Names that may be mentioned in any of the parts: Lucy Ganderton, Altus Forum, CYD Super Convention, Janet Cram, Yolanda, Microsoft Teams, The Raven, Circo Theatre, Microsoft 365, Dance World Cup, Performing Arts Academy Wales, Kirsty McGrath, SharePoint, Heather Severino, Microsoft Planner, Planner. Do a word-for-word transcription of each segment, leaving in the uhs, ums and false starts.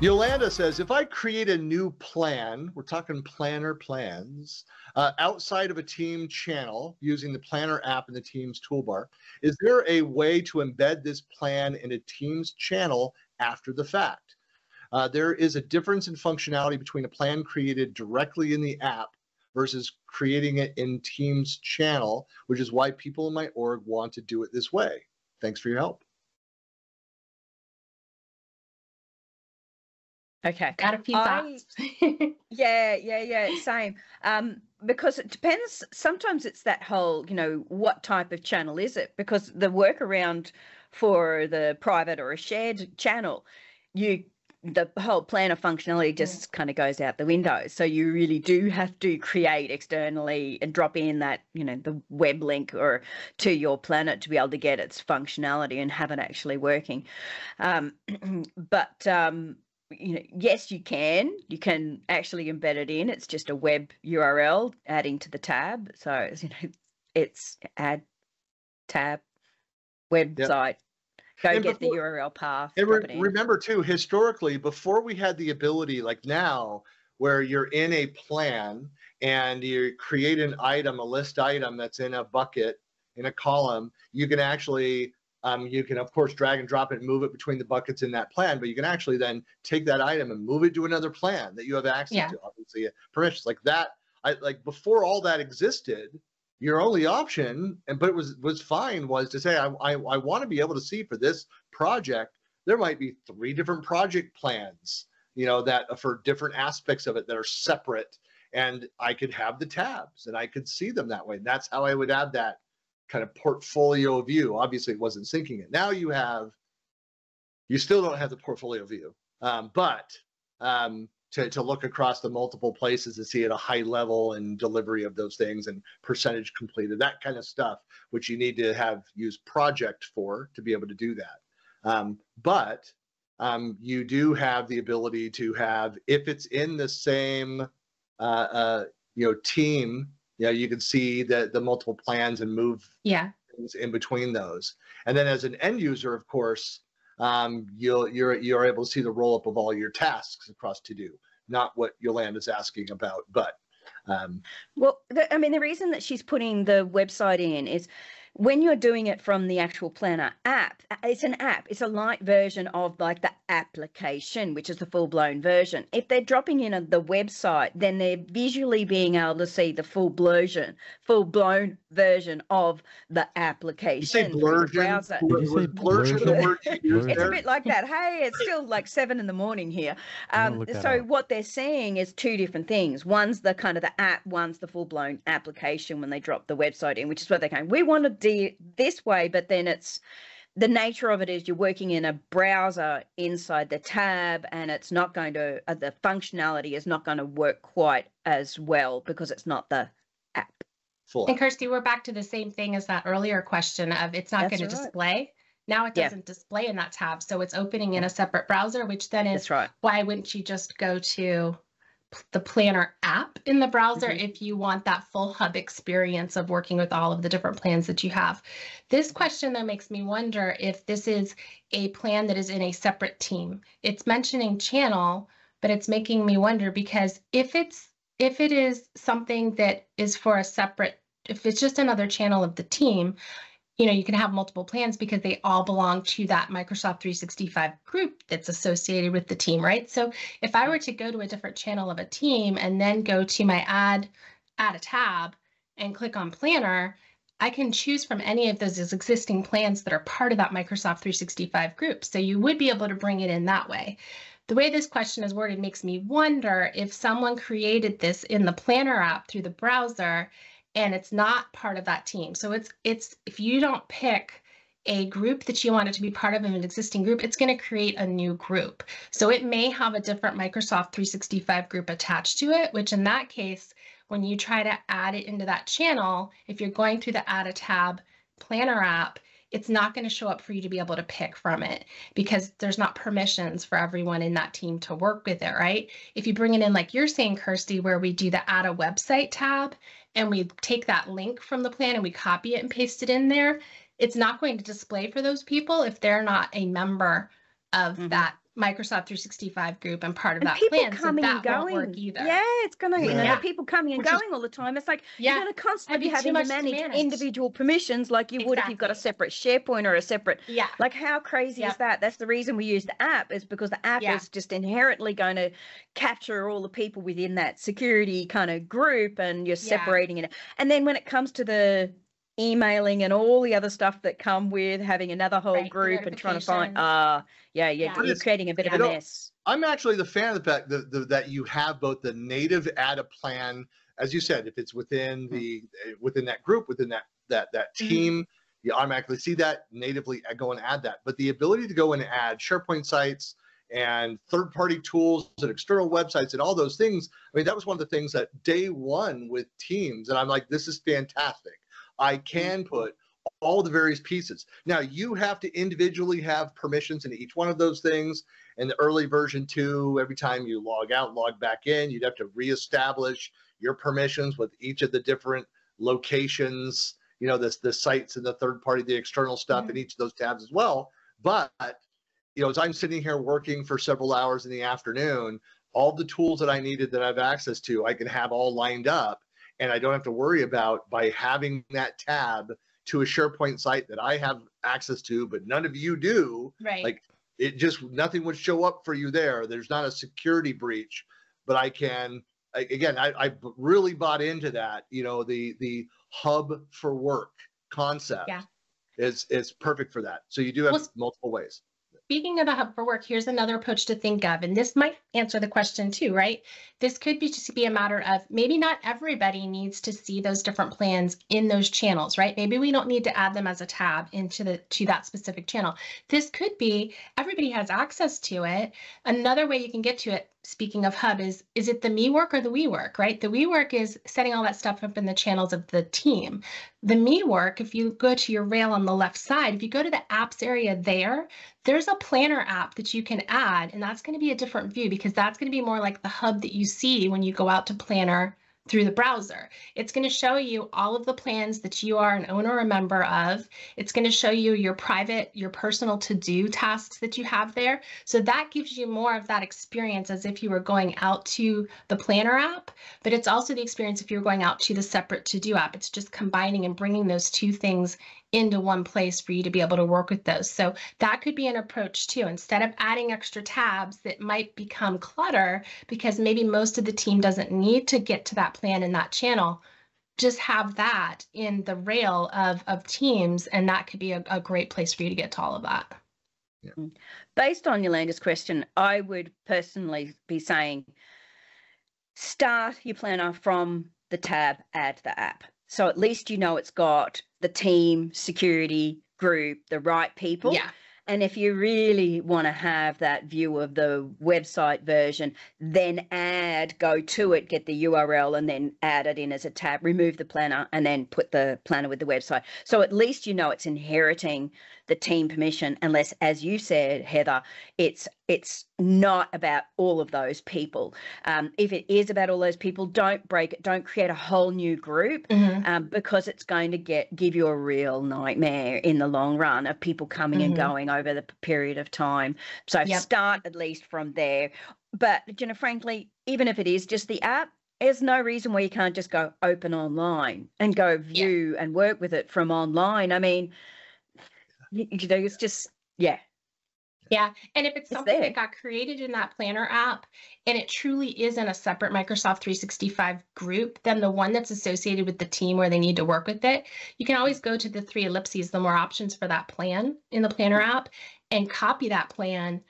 Yolanda says, if I create a new plan, we're talking planner plans, uh, outside of a team channel using the Planner app and the Teams toolbar, is there a way to embed this plan in a Teams channel after the fact? Uh, there is a difference in functionality between a plan created directly in the app versus creating it in Teams channel, which is why people in my org want to do it this way. Thanks for your help. Okay. Got a few thoughts. yeah, yeah, yeah, same. Um, because it depends, sometimes it's that whole, you know, what type of channel is it? Because the workaround for the private or a shared channel, you the whole planner functionality just yeah. kind of goes out the window. So you really do have to create externally and drop in that, you know, the web link or to your planner to be able to get its functionality and have it actually working. Um, but, um, you know, yes, you can. You can actually embed it in. It's just a web U R L adding to the tab. So, you know, it's add tab website. Yep. Go and get before, the U R L path. And re remember too, historically, before we had the ability, like now, where you're in a plan and you create an item, a list item that's in a bucket, in a column, you can actually Um, you can, of course, drag and drop it and move it between the buckets in that plan, but you can actually then take that item and move it to another plan that you have access yeah. to, obviously, permissions like that. I, like before all that existed, your only option, and but it was was fine, was to say, I, I, I want to be able to see for this project, there might be three different project plans, you know, that for different aspects of it that are separate, and I could have the tabs and I could see them that way. And that's how I would add that kind of portfolio view. Obviously it wasn't syncing it. Now you have, you still don't have the portfolio view, um, but um, to, to look across the multiple places to see at a high level and delivery of those things and percentage completed, that kind of stuff, which you need to have used project for to be able to do that. Um, but um, you do have the ability to have, if it's in the same, uh, uh, you know, team, you know, you can see the, the multiple plans and move yeah. things in between those. And then as an end user, of course, um, you'll, you're, you're able to see the roll-up of all your tasks across to-do, not what Yolanda's asking about, but. Um, well, the, I mean, the reason that she's putting the website in is when you're doing it from the actual Planner app, it's an app. It's a light version of like the application, which is the full-blown version. If they're dropping in the website, then they're visually being able to see the full-blown full-blown version of the application. Blursion? Blursion? It's a bit like that. Hey, it's still like seven in the morning here. Um, so what they're seeing is two different things. One's the kind of the app, one's the full-blown application when they drop the website in, which is where they're going, we want to this way, but then it's the nature of it is you're working in a browser inside the tab, and it's not going to uh, the functionality is not going to work quite as well because it's not the app. Full and Kirsty, we're back to the same thing as that earlier question of it's not going right. to display. Now it doesn't yeah. display in that tab, so it's opening in a separate browser, which then is right. why wouldn't you just go to the Planner app in the browser mm-hmm. if you want that full hub experience of working with all of the different plans that you have. This question though makes me wonder if this is a plan that is in a separate team. It's mentioning channel, but it's making me wonder because if it's if it is something that is for a separate, if it's just another channel of the team, you know, you can have multiple plans because they all belong to that Microsoft three sixty-five group that's associated with the team, right? So if I were to go to a different channel of a team and then go to my add, add a tab and click on Planner, I can choose from any of those existing plans that are part of that Microsoft three sixty-five group. So you would be able to bring it in that way. The way this question is worded makes me wonder if someone created this in the Planner app through the browser and it's not part of that team. So it's it's if you don't pick a group that you want it to be part of in an existing group, it's going to create a new group. So it may have a different Microsoft three sixty-five group attached to it, which in that case, when you try to add it into that channel, if you're going through the Add a Tab Planner app, it's not going to show up for you to be able to pick from it because there's not permissions for everyone in that team to work with it, right? If you bring it in like you're saying, Kirsty, where we do the Add a Website tab, and we take that link from the plan and we copy it and paste it in there, it's not going to display for those people if they're not a member of mm-hmm. that Microsoft three sixty-five group and part of and that people plan, coming so that and going. Won't work either. Yeah, it's going to, yeah. you know, yeah. people coming and Which going is, all the time. It's like yeah. you're going to constantly be having to manage, to manage individual permissions like you exactly. would if you've got a separate SharePoint or a separate, yeah. like how crazy yeah. is that? That's the reason we use the app, is because the app yeah. is just inherently going to capture all the people within that security kind of group, and you're yeah. separating it. And then when it comes to the emailing and all the other stuff that come with having another whole right, group and trying to find, ah, uh, yeah, yeah, you're creating a bit yeah. of a mess. I'm actually the fan of the fact that, the, that you have both the native add a plan, as you said, if it's within the within that group, within that that that team, mm-hmm. you automatically see that natively go and add that. But the ability to go and add SharePoint sites and third-party tools and external websites and all those things. I mean, that was one of the things that day one with Teams, and I'm like, this is fantastic. I can put all the various pieces. Now, you have to individually have permissions in each one of those things. In the early version two, every time you log out, log back in, you'd have to reestablish your permissions with each of the different locations, you know, the, the sites and the third party, the external stuff mm-hmm. in each of those tabs as well. But, you know, as I'm sitting here working for several hours in the afternoon, all the tools that I needed that I have access to, I can have all lined up. And I don't have to worry about by having that tab to a SharePoint site that I have access to, but none of you do. Right. Like it just, nothing would show up for you there. There's not a security breach, but I can, again, I, I really bought into that, you know, the, the hub for work concept yeah. is, is perfect for that. So you do have well, multiple ways. Speaking of a hub for work, here's another approach to think of, and this might answer the question too, right? This could be just be a matter of maybe not everybody needs to see those different plans in those channels, right? Maybe we don't need to add them as a tab into the to that specific channel. This could be everybody has access to it. Another way you can get to it, speaking of hub, is is it the me work or the we work, right? The we work is setting all that stuff up in the channels of the team. The me work, if you go to your rail on the left side, if you go to the apps area there, there's a planner app that you can add, and that's going to be a different view because that's going to be more like the hub that you see when you go out to Planner through the browser. It's going to show you all of the plans that you are an owner or a member of. It's going to show you your private, your personal to-do tasks that you have there. So that gives you more of that experience as if you were going out to the Planner app, but it's also the experience if you're going out to the separate to-do app. It's just combining and bringing those two things into one place for you to be able to work with those. So that could be an approach too. Instead of adding extra tabs that might become clutter because maybe most of the team doesn't need to get to that plan in that channel, just have that in the rail of, of Teams, and that could be a, a great place for you to get to all of that. Yeah. Based on Yolanda's question, I would personally be saying, start your planner from the tab, add the app. So at least you know it's got the team, security, group, the right people. Yeah. And if you really want to have that view of the website version, then add, go to it, get the U R L, and then add it in as a tab, remove the planner, and then put the planner with the website. So at least you know it's inheriting the team permission, unless, as you said, Heather, it's it's not about all of those people. Um, if it is about all those people, don't break it. Don't create a whole new group mm-hmm. um, because it's going to get give you a real nightmare in the long run of people coming mm-hmm. and going over the period of time. So yep. start at least from there. But, you know, frankly, even if it is just the app, there's no reason why you can't just go open online and go view yeah. and work with it from online. I mean, you know, it's just, yeah. Yeah, and if it's, it's something there. That got created in that Planner app and it truly is in a separate Microsoft three sixty-five group than the one that's associated with the team where they need to work with it, you can always go to the three ellipses, the more options for that plan in the Planner app, and copy that plan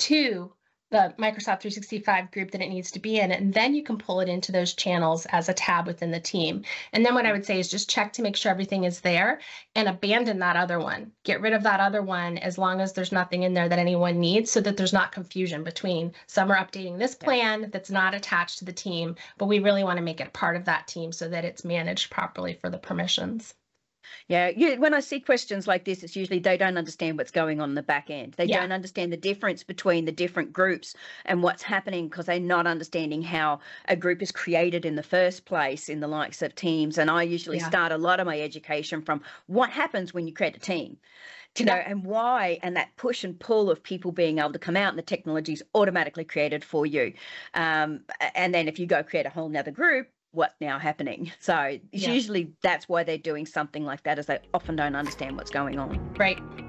to the Microsoft three sixty-five group that it needs to be in, and then you can pull it into those channels as a tab within the team. And then what I would say is just check to make sure everything is there and abandon that other one. Get rid of that other one as long as there's nothing in there that anyone needs so that there's not confusion between some are updating this plan that's not attached to the team, but we really want to make it part of that team so that it's managed properly for the permissions. Yeah, you, when I see questions like this, it's usually they don't understand what's going on in the back end. They yeah. don't understand the difference between the different groups and what's happening because they're not understanding how a group is created in the first place in the likes of Teams. And I usually yeah. start a lot of my education from what happens when you create a team. you know, and why, and that push and pull of people being able to come out, and the technology is automatically created for you. Um, and then if you go create a whole nother group, what's now happening? So it's yeah. usually that's why they're doing something like that, is they often don't understand what's going on. Right.